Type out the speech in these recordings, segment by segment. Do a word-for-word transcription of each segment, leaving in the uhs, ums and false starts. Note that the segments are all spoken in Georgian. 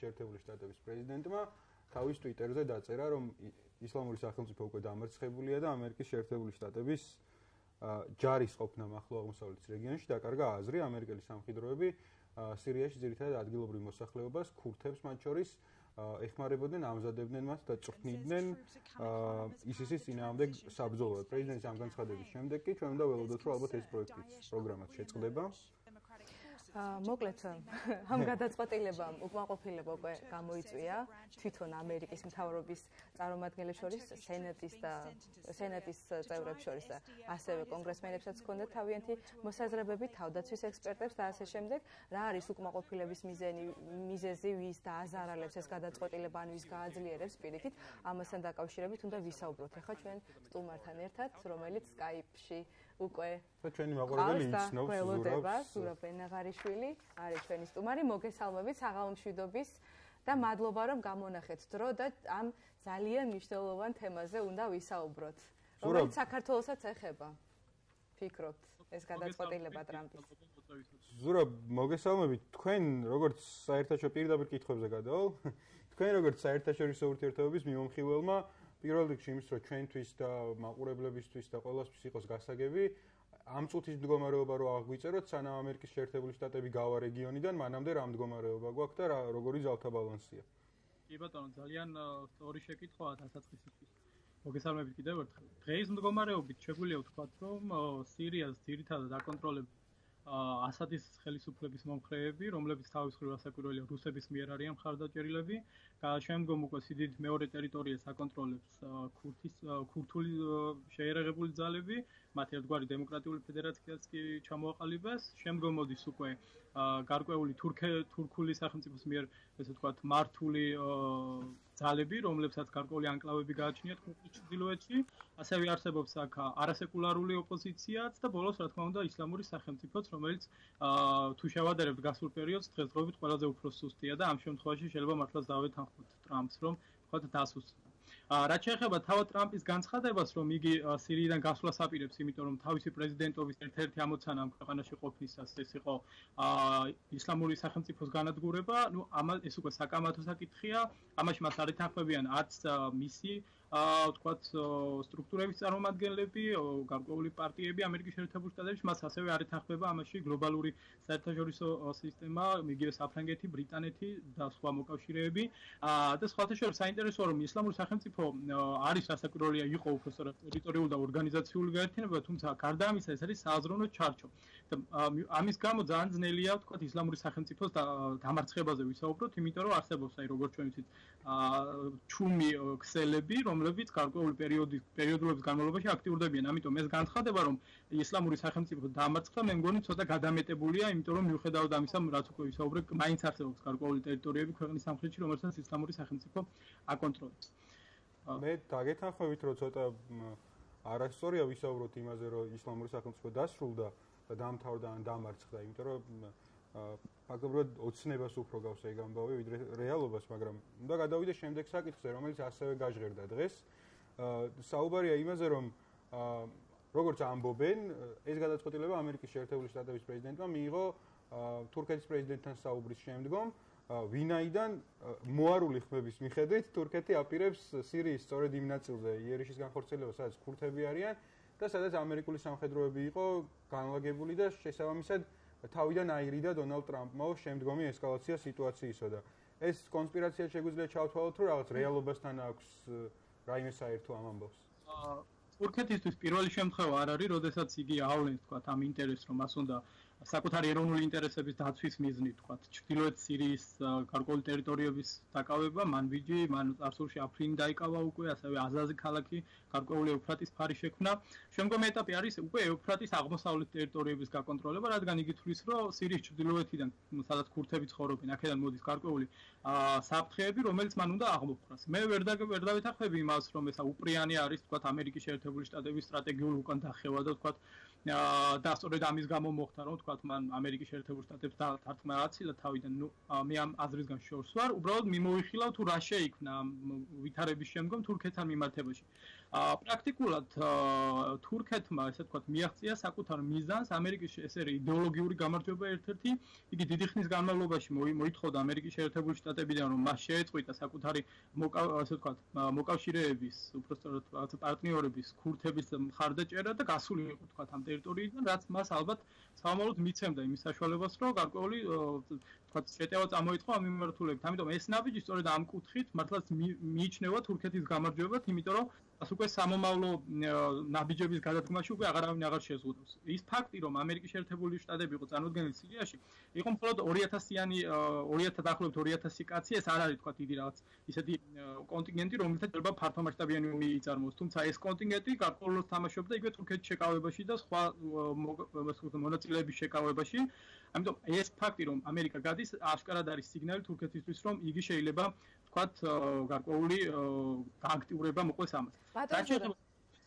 შეერთებული შტატების პრეზიდენტმა თავის Twitter-ზე დაწერა, რომ ისლამური სახელმწიფო უკვე დამარცხებულია და ამერიკის შეერთებული შტატების ჯარისყოფნამ ახლო აღმოსავლეთის რეგიონში დაკარგა აზრი, ამერიკელი სამხედროები სირიაში ძირითადად ადგილობრივ მოსახლეობას, ქურთებს მათ შორის ეხმარებოდნენ, ამზადებდნენ მას და წვრთნიდნენ ისისის წინააღმდეგ საბრძოლოდ. პრეზიდენტის ამ განცხადების შემდეგ კი ჩვენ უნდა ველოდოთ, რომ ალბათ ეს პროექტიც პროგრამად შეწყდება. მოკლედ ამ გადაწყვეტილებამ უკმაყოფილება უკვე გამოიწვია თვითონ ამერიკის მთავრობის წარმომადგენლებს შორის, სენატის და სენატის წევრებს შორის და ასევე კონგრესმენებსაც ჰქონდათ თავიანთი მოსაზრებები, თავდაცვის ექსპერტებს და ასე შემდეგ. Რა არის უკმაყოფილების მიზეზი, მიზეზი ვის და აზარალებს ეს გადაწყვეტილება ან ვის გააძლიერებს პირიქით? ამასთან დაკავშირებით უნდა ვისაუბროთ ახლა ჩვენ სტუმართან ერთად, რომელიც Skype-ში უკვე გვევლოდება, ზურაბ ენაღარიშვილი არის ჩვენი სტუმარი, მოგესალმებით საღამომშვიდობის და მადლობა რომ გამონახეთ დრო და ამ ძალიან მნიშვნელოვან თემაზე უნდა ვისაუბროთ, რომელიც საქართველოსაც ეხება. Ფიქრობთ, ეს გადაწყვეტილება ტრამპის. ზურაბ, მოგესალმებით, თქვენ როგორც საერთაშორისო პირდაპირ კითხვებზე გადავალ, თქვენ როგორც საერთაშორისო ურთიერთობების მიმოხილველმა პირველ რიგში იმის, რომ ჩვენთვის და მაყურებლებისთვის და ყველასთვის იყოს გასაგები ამ წუთის მდგომარეობა რო აღვიწეროთ, სანამ ამერიკის შეერთებული შტატები გავა რეგიონიდან, მანამდე რა მდგომარეობა გვაქვს და როგორი ძალთა ბალანსია. კი ბატონო, ძალიან სწორი შეკითხვაა დასაწყისისთვის. მოგესალმებით კიდევ ერთხელ. დღეის მდგომარეობით შეგვიძლია ვთქვათ, რომ სირიას ძირითადად აკონტროლებს ასადის ხელისუფლების მომხრეები, რომლებიც თავის მხრივ ასაკვირველია რუსების მიერ არიან მხარდაჭერილები. შემდგომ უკვე სიდიდით მეორე ტერიტორიას აკონტროლებს ქურთის ქურთული შეერაღებული ძალები, მათ ერთგვარი დემოკრატიული ფედერაციაც კი ჩამოაყალიბეს. შემდგომ მოდის უკვე გარკვეული თურქული სახელმწიფოს მიერ, ესე ვთქვათ, მართული ძალები, რომლებსაც გარკვეული ანკლავები გააჩნიათ ქურთის ჩრდილოეთში, ასევე არსებობს აქ არასეკულარული ოპოზიციაც და ბოლოს რა თქმა უნდა ისლამური სახელმწიფოც, რომელიც თუ შევადარებთ გასულ პერიოდს, დღესდღეობით ყველაზე უფრო სუსტია და ამ შემთხვევაში შეიძლება მართლაც დავეთანხმოთ ტრამპს, რომ თქვათ დასუსტდა. რაც შეეხება თავად ტრამპის განცხადებას, რომ იგი სირიიდან გასვლას აპირებს, იმიტომ რომ თავისი პრეზიდენტობის ერთ-ერთი ამოცანა ქვეყანაში ყოფნისას ეს იყო ისლამური სახელმწიფოს განადგურება, ნუ ეს უკვე საკამათო საკითხია, ამაში მას არ ეთანხმებიან არც მისი თქვათ სტრუქტურების წარმომადგენლები, გარკვეული პარტიები ამერიკის შეერთებულ შტატებში, მას ასევე არ ეთანხმება ამაში გლობალური საერთაშორისო სისტემა, იგივე საფრანგეთი, ბრიტანეთი და სხვა მოკავშირეები. და სხვათა შორის საინტერესოა, რომ ისლამური სახელმწიფო არის ასაკვირველია იყო უფრო სწორად ტერიტორიული და ორგანიზაციული გაერთიანება, თუმცა გარდა ამისა ეს არის სააზროვნო ჩარჩო. ამის გამო ძალიან ძნელია თქვათ ისლამური სახელმწიფოს დამარცხებაზე ვისაუბროთ, იმიტომ რომ არსებობს აი როგორც ჩვენ ვიცით ჩუმი ქსელები, რომლებიც გარკვეული პერიოდულობის განმავლობაში აქტიურდებიან. ამიტომ ეს განცხადება, რომ ისლამური სახელმწიფო დამარცხდა, მე მგონი ცოტა გადამეტებულია, იმიტომ რომ მიუხედავად ამისა, რაც უკვე ვისაუბრეთ, მაინც არსებობს გარკვეული ტერიტორიები ქვეყნის სამხრეთში, რომელსაც ისლამური სახელმწიფო აკონტროლებს. მე დაგეთანხმებით, რომ ცოტა არასწორია ვისაუბროთ იმაზე, რომ ისლამური სახელმწიფო დასრულდა და დამთავრდა ან დამარცხდა, იმიტომ რომ ფაქტობრივად ოცნებას უფრო გავს ეგ ამბავი ვიდრე რეალობას, მაგრამ უნდა გადავიდეს შემდეგ საკითხზე, რომელიც ასევე გაჟღერდა დღეს. საუბარია იმაზე, რომ როგორც ამბობენ, ეს გადაწყვეტილება ამერიკის შეერთებული შტატების პრეზიდენტმა მიიღო თურქეთის პრეზიდენტთან საუბრის შემდგომ, ვინაიდან მოარული ხმების მიხედვით თურქეთი აპირებს სირიის სწორედ იმ ნაწილზე იერიშის განხორციელებას, სადაც ქურთები არიან და სადაც ამერიკული სამხედროები იყო განლაგებული და შესაბამისად თავიდან აირიდა დონალდ ტრამპმა შემდგომი ესკალაცია სიტუაციისა და ეს კონსპირაცია შეგვიძლია ჩავთვალოთ, რომ რაღაც რეალობასთან აქვს რაიმე საერთო ამ ამბავს. თურქეთისთვის პირველი შემთხვევა არ არის, როდესაც იგი ავლენს თქვათ ამ ინტერესს, რომ მას უნდა საკუთარი ეროვნული ინტერესების დაცვის მიზნით, თქვათ, ჩრდილოეთ სირიის გარკვეული ტერიტორიების დაკავება, მანბიჯი, მან წარსულში აფრინი დაიკავა უკვე, ასევე აზაზი ქალაქი, გარკვეული ევფრატის ფარი შექმნა. შემდგომი ეტაპი არის უკვე ევფრატის აღმოსავლეთ ტერიტორიების გაკონტროლება, რადგან იგი თვლის, რომ სირიის ჩრდილოეთიდან, სადაც ქურთები ცხოვრობენ, აქედან მოდის გარკვეული საფრთხეები, რომელიც მან უნდა აღმოფხვრას. მე ვერ დავეთანხმები იმას, რომ ესა უპრიანი არის, თქვათ, ამერიკის შეერთებული შტატების სტრატეგიული უკან დახევა და თქვათ და სწორედ ამის გამო მოხდა, რომ თქვათ მან ამერიკის შეერთებულ შტატებს დათანხმა აცილა თავიდან. მე ამ აზრისგან შორს ვარ, უბრალოდ მიმოვიხილავ თუ რა შეიქმნა ამ ვითარების შემდგომ თურქეთთან მიმართებაში. პრაქტიკულად თურქეთმა ესე თქვათ მიაღწია საკუთარ მიზანს ამერიკის ესე იდეოლოგიური გამარჯვება ერთ-ერთი იგი დიდი ხნის განმავლობაში მოითხოვდა ამერიკის შეერთებული შტატებიდან რომ მას შეეწყვიტა საკუთარი ასე თქვათ მოკავშირეების უბრალოდ რაღაცა პარტნიორების ქურთების მხარდაჭერა და გასულიყო თქვათ ამ ტერიტორიიდან რაც მას ალბათ სამომავლოდ მიცემდა იმ საშუალებას რომ გარკვეული თქვათ შეტევა წამოიწყო ამ მიმართულებთ ამიტომ ეს ნაბიჯი სწორედ ამ კუთხით მართლაც მიიჩნევა თურქეთის გამარჯვებად იმიტომ რომ ასე უკვე სამომავლო ნაბიჯების გადადგმაში უკვე აღარავინ აღარ შეზღუდავს. Ის ფაქტი რომ ამერიკის შეერთებული შტატები იყო წარმოდგენილი სირიაში, იყო მხოლოდ ორი ათასიანი ორი ათასი დაახლოებით ორი ათასი კაცი, ეს არ არის თქვა დიდი რაღაც ისეთი კონტინგენტი, რომელთაც შეიძლება ფართომასშტაბიანი ომი იწარმოოს, თუმცა ეს კონტინგენტი გარკვეულწილად თამაშობდა იგივე თურქეთის შეკავებაში და სხვა მონაწილეების შეკავებაში. Ამიტომ ეს ფაქტი რომ ამერიკა გადის, აშკარად არის სიგნალი თურქეთისთვის რომ იგი შეიძლება თქვათ გარკვეული გააქტიურება მოყვეს ამას. That's it.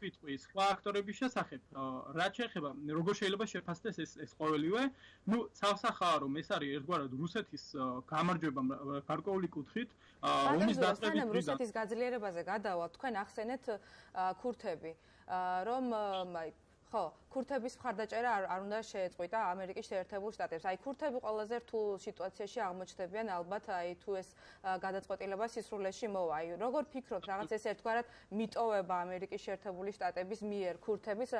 Ის სხვა აქტორების შესახებ რაც შეეხება როგორ შეიძლება შეფასდეს ეს ეს ყოველივე ნუ ცალსახაა რომ ეს არის ერთგვარად რუსეთის გამარჯვება გარკვეული კუთხით ომის დაწყებით რუსეთის გაძლიერებაზე გადავა თქვენ ახსენეთ ქურთები რომ აი ხო ქურთების მხარდაჭერა არ უნდა შეეწყვიტა ამერიკის შეერთებულ შტატებს. Აი ქურთები ყველაზე რთულ სიტუაციაში აღმოჩნდებიან ალბათ აი თუ ეს გადაწყვეტილება სისრულეში მოვა. Აი როგორ ფიქრობთ რაღაც ეს ერთგვარად მიტოვება ამერიკის შეერთებული შტატების მიერ ქურთების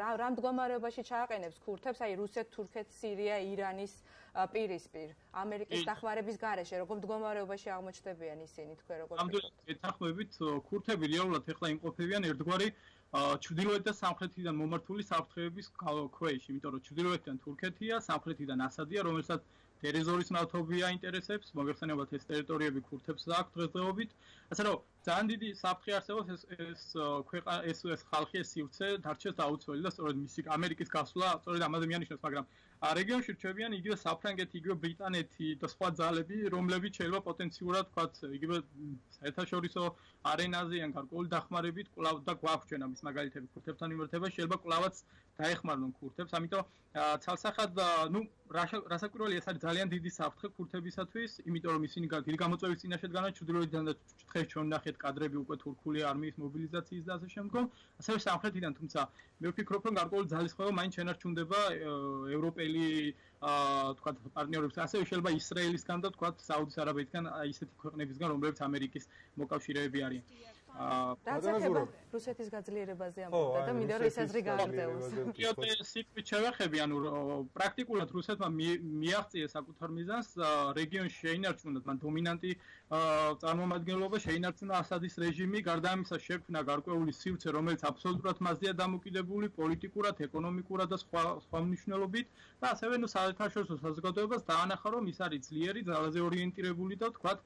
რა მდგომარეობაში ჩააყენებს ქურთებს აი რუსეთ, თურქეთ, სირია, ირანის პირისპირ ამერიკის დახმარების გარეშე როგორ მდგომარეობაში აღმოჩნდებიან ისინი თქვენ როგორ ფიქრობთ? Ამ დახმარებით ქურთები რეალურად ეხლა იმყოფებიან ერთგვარი ჩრდილოეთ და სამხრეთიდან მომართული საფრთხეების ქვეშ, იმიტომ რომ ჩრდილოეთიდან თურქეთია, სამხრეთიდან ასადია, რომელსაც ტერიზორის ნავთობია ინტერესებს, მოგეხსენებათ ეს ტერიტორიები ქურთებს აქვს დღესდღეობით. ასე რომ ძალიან დიდი საფრთხე არსებობს ეს ეს ქვეყა ეს ეს ხალხი ეს სივრცე დარჩეს დაუცველი და სწორედ მისი ამერიკის გასვლა სწორედ ამაზე მიანიშნებს, მაგრამ რეგიონში რჩებიან იგივე საფრანგეთი, იგივე ბრიტანეთი და სხვა ძალები, რომლებიც შეიძლება პოტენციურად თქვათ იგივე საერთაშორისო არენაზე ან გარკვეული დახმარებით კვლავ და გვაქვს ჩვენ ამის მაგალითები ქურთებთან მიმართებაში შეიძლება კვლავაც დაეხმარონ ქურთებს, ამიტომ ცალსახად ნუ რასაკვირველია ეს არის ძალიან დიდი საფრთხე ქურთებისათვის, იმიტომ რომ ისინი დიდი გამოწვევის წინაშე დგანან ჩრდილოეთიდან და დღეს ჩვენ ნახეთ კადრები უკვე თურქული არმიის მობილიზაციის და ასე შემდგომ, ასევე სამხრეთიდან, თუმცა მე ვფიქრობ რომ გარკვეული ძალისხმევა მაინც შენარჩუნდება ევროპელი თქვა პარტნიორებს, ასევე შეიძლება ისრაელისგან და თქვა საუდის არაბეთიდან ისეთი ქვეყნებისგან, რომლებიც ამერიკის მოკავშირეები არიან. დაწესება რუსეთის გაძლიერებაზე ამბობდა და მინდა რომ ეს აზრი გააგრძელოს. Კიდევ სიტყვით შევეხები, ანუ პრაქტიკულად რუსეთმა მიაღწია საკუთარ მიზანს, რეგიონში შეინარჩუნა მან დომინანტი წარმომადგენლობა, შეინარჩუნა ასადის რეჟიმი, გარდა ამისა შექმნა გარკვეული სივრცე, რომელიც აბსოლუტურად მასზეა დამოკიდებული პოლიტიკურად, ეკონომიკურად და სხვა სხვა მნიშვნელობით და ასევე ნუ საერთაშორისო საზოგადოებას დაანახა, რომ ის არის ძლიერი, ძალაზე ორიენტირებული და თქვათ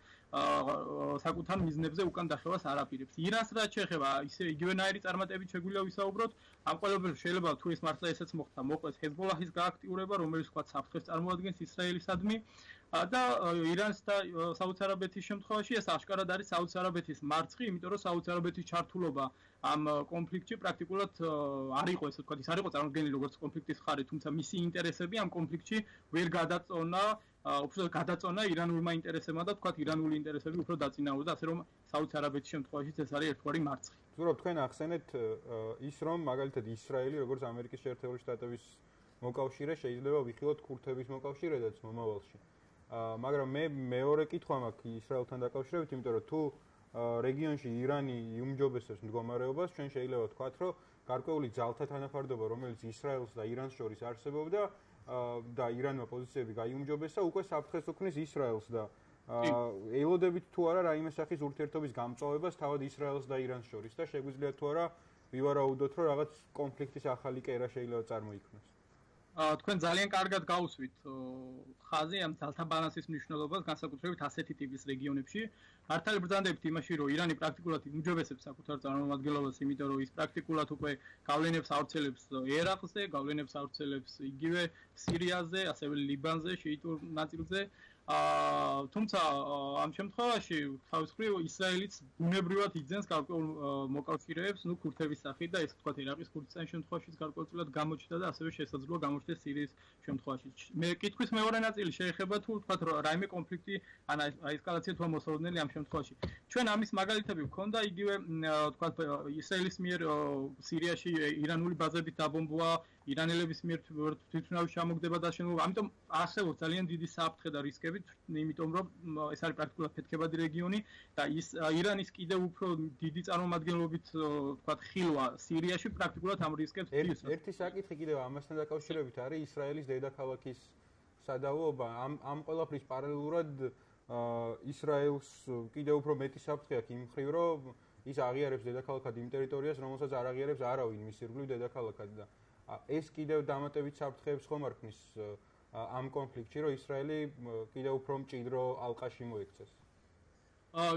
საკუთარ მიზნებზე უკან დახევას არ აპირებს. ირანს რაც შეეხება, ისე იგივენაირი წარმატებით შეგვიძლია ვისაუბროთ. ამ ყველაფერს შეიძლება თუ ეს მართლა ესეც მოხდა, მოყვეს ჰეზბოლაჰის გააქტიურება, რომელიც თქვა საფრთხეს წარმოადგენს ისრაელისადმი და ირანს და საუდის არაბეთის შემთხვევაში ეს აშკარად არის საუდის არაბეთის მარცხი, იმიტომ რომ საუდის არაბეთის ჩართულობა ამ კონფლიქტში პრაქტიკულად არ იყო ესე თქვა, ის არ იყო წარმოდგენილი როგორც კონფლიქტის მხარე, თუმცა მისი ინტერესები ამ კონფლიქტში ვერ გადაწონა უფრო გადაწონა ირანულმა ინტერესებმა და თქვათ ირანული ინტერესები უფრო დაწინაურდა, ასე რომ საუდის არაბეთის შემთხვევაშიც ეს არის ერთგვარი მარცხი. Ზუსტად თქვენ ახსენეთ ის რომ მაგალითად ისრაელი როგორც ამერიკის შეერთებული შტატების მოკავშირე შეიძლება ვიხილოთ ქურთების მოკავშირედაც მომავალში. მაგრამ მე მეორე კითხვა მაქვს ისრაელთან დაკავშირებით, იმიტომ რომ თუ რეგიონში ირანი უმჯობესებს მდგომარეობას, ჩვენ შეიძლება ვთქვათ, რომ გარკვეული ძალთა თანაფარდობა, რომელიც ისრაელს და ირანს შორის არსებობდა და ირანმა პოზიციები გაიუმჯობესა, უკვე საფრთხეს უქმნის ისრაელს და ელოდებით თუ არა რაიმე სახის ურთიერთობის გამწვავებას თავად ისრაელს და ირანს შორის და შეგვიძლია თუ არა ვივარაუდოთ რომ რაღაც კონფლიქტის ახალი კერა შეიძლება წარმოიქმნას. Თქვენ ძალიან კარგად გაუსვით ხაზი ამ ძალთა ბალანსის მნიშვნელობას განსაკუთრებით ასეთი ტიპის რეგიონებში. არ თალებრძანდებთ იმაში, რომ ირანი პრაქტიკულად იმჯობესებს საკუთარ წარმომადგენლობას, იმიტომ რომ ის პრაქტიკულად უკვე გავლენებს აუცილებს ერაყზე, გავლენებს აუცილებს იგივე სირიაზე, ასევე ლიბანზე, შეიტურ ნაწილზე. თუმცა ამ შემთხვევაში თავის მხრივ ისრაელიც ბუნებრივად იძენს გარკვეულ მოკავშირეებს, ნუ ქურთების სახით და ეს თქვა ერაყის ქურთისტანის შემთხვევაშიც გარკვეულწილად გამოჩნდა და ასევე შესაძლოა გამოჩნდა მოგვიყვება სირიის შემთხვევაში. მე კითხვის მეორე ნაწილი შეეხება თუ ვთქვათ რაიმე კონფლიქტი ან ესკალაცია თუ მოსალოდნელი ამ შემთხვევაში. Ჩვენ ამის მაგალითები გვქონდა იგივე ვთქვათ ისრაელის მიერ სირიაში ირანული ბაზები დაბომბვა, ირანელების მიერ თვითმფრინავის ჩამოგდება დაშენულება. ამიტომ არსებობს ძალიან დიდი საფრთხე და რისკები, იმიტომ რომ ეს არის პრაქტიკულად ფეთქებადი რეგიონი და ის ირანის კიდევ უფრო დიდი წარმომადგენლობით ვთქვათ ხილვა სირიაში პრაქტიკულად ამ რისკებს დის. ერთი საკითხი კიდევ ამასთან დაკავშირებით არის ისრაელის დედაქალაქის სადავოობა. ამ ამ ყველაფრის პარალელურად ისრაელს კიდევ უფრო მეტი საფრთხე აქვს იმ ხრივ, რომ ის აღიარებს დედაქალაქად იმ ტერიტორიას, რომელსაც არ აღიარებს არავინ მის ირგვლივ დედაქალაქად და ეს კიდევ დამატებით საფრთხეებს ხომ არ ქმნის ამ კონფლიქტში, რომ ისრაელი კიდევ უფრო მჭიდრო ალყაში მოექცეს.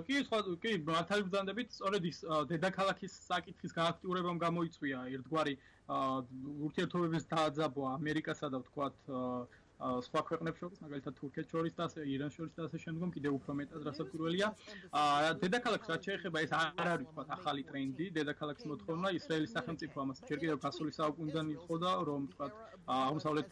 კი, კი, მართალბრძანდებით, სწორედ ის დედაქალაქის საკითხის გააქტიურებამ გამოიწვია ერთგვარი ურთიერთობების დააძაბვა ამერიკასა და ვთქვათ სხვა ქვეყნებს შორის, მაგალითად თურქეთს შორის და ირანს შორის და ასე შემდგომ კიდევ უფრო მეტად რასაკვირველია. დედაქალაქს რაც შეეხება, ეს არ არის ვთქვათ ახალი ტრენდი, დედაქალაქის მოთხოვნა ისრაელის სახელმწიფო ამას ჯერ კიდევ გასული საუკუნიდან ითხოვდა, რომ ვთქვათ აღმოსავლეთ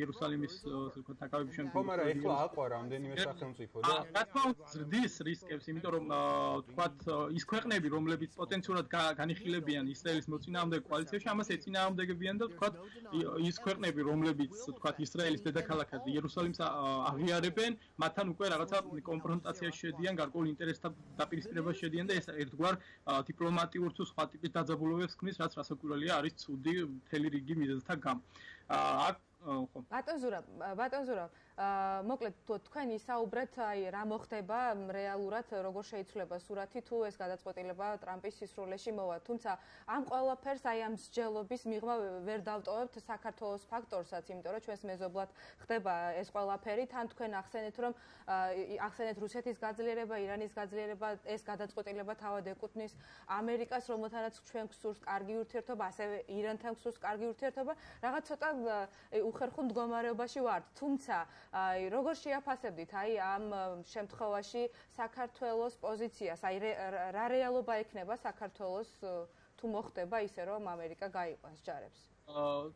იერუსალიმის ვთქვათ დაკავების შემდგომ. ხომ არა, ეხლა აყვა რამდენიმე სახელმწიფო და რა თქმა უნდა ზრდის რისკებს, იმიტომ რომ ვთქვათ ის ქვეყნები, რომლებიც პოტენციურად განიხილებიან ისრაელის მოწინააღმდეგ კოალიციაში, ამას ეწინააღმდეგებიან და ვთქვათ ის ქვეყნები, რომლებიც ვთქვათ ისრაელის დედაქალაქად იერუსალიმს აღიარებენ, მათთან უკვე რაღაცა კონფრონტაციაში შედიან, გარკვეულ ინტერესთა დაპირისპირებაში შედიან და ეს ერთგვარ დიპლომატიურ თუ სხვა ტიპის დაძაბულობებს ქმნის, რაც რასაკვირველია არის ცუდი მთელი რიგი მიზეზთა გამო. აქ ბატონ ზურაბ, ბატონ ზურაბ, მოკლედ თქვენ ისაუბრეთ აი რა მოხდება რეალურად, როგორ შეიცვლება სურათი თუ ეს გადაწყვეტილება ტრამპის სისრულეში მოვა, თუმცა ამ ყველაფერს აი ამ მსჯელობის მიღმა ვერ დავტოვებთ საქართველოს ფაქტორსაც, იმიტომ რომ ჩვენს მეზობლად ხდება ეს ყველაფერი, თან თქვენ ახსენეთ რომ ახსენეთ რუსეთის გაძლიერება, ირანის გაძლიერება, ეს გადაწყვეტილება თავად ეკუთვნის ამერიკას, რომელთანაც ჩვენ გვსურს კარგი ურთიერთობა, ასევე ირანთან გვსურს კარგი ურთიერთობა, რაღაც ცოტა უხერხო მდგომარეობაში ვართ, თუმცა აი როგორ შეაფასებდით აი ამ შემთხვევაში საქართველოს პოზიციას, აი რა რეალობა ექნება საქართველოს თუ მოხდება ისე რომ ამერიკა გაიყვანს ჯარებს?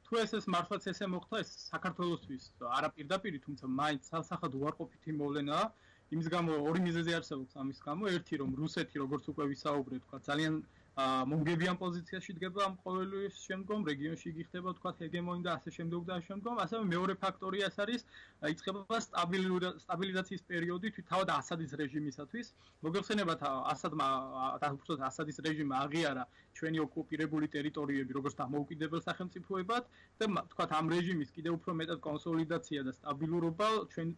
თუ ეს ეს მართლაც ესე მოხდა, ეს საქართველოსთვის არაპირდაპირი, თუმცა მაინც სასახად უარყოფითი მოვლენაა. იმის გამო ორი მიზეზი არსებობს ამის გამო, ერთი რომ რუსეთი როგორც უკვე ვისაუბრეთ, თქვა ძალიან მომგებიან პოზიციაში დგება ამ ყოველივეს შემდგომ, რეგიონში იგი ხდება თქვა ჰეგემონი და ასე შემდგომ და შემდგომ, ასევე მეორე ფაქტორი ეს არის იწყება სტაბილიზაციის პერიოდი თავად ასადის რეჟიმისათვის. მოგეხსენებათ, ასადმა დაუბრუნდა ასადის რეჟიმი აღიარა ჩვენი ოკუპირებული ტერიტორიები როგორც დამოუკიდებელ სახელმწიფოებად და თქვა ამ რეჟიმის კიდევ უფრო მეტად კონსოლიდაცია და სტაბილურობა ჩვენ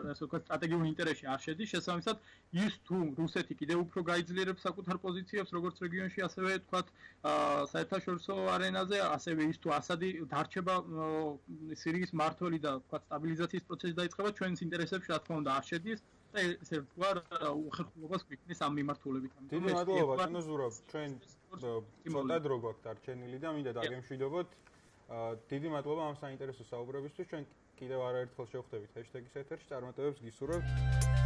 ასე ვთქვათ სტრატეგიულ ინტერესში არ შედის, შესაბამისად ის თუ რუსეთი კიდევ უფრო გაიძლიერებს საკუთარ პოზიციებს როგორც რეგიონში, ასევე ვთქვათ საერთაშორისო არენაზე, ასევე ის თუ ასადი დარჩება სირიის მმართველი და ვთქვათ სტაბილიზაციის პროცესი დაიწყება, ჩვენს ინტერესებში რა თქმა უნდა არ შედის და ესე ვთქვათ უხერხემლობას გვიქნის ამ მიმართულებით. დიდი მადლობა ბატონო ზურაბ, ჩვენ ცოტა დრო გვაქვს დარჩენილი და მინდა დაგვემშვიდობოთ. დიდი მადლობა ამ საინტერესო საუბრებისთვის. ჩვენ კიდევ არაერთხელ შევხვდებით ჰეშტეგის ეთერში, წარმატებებს გისურვებთ.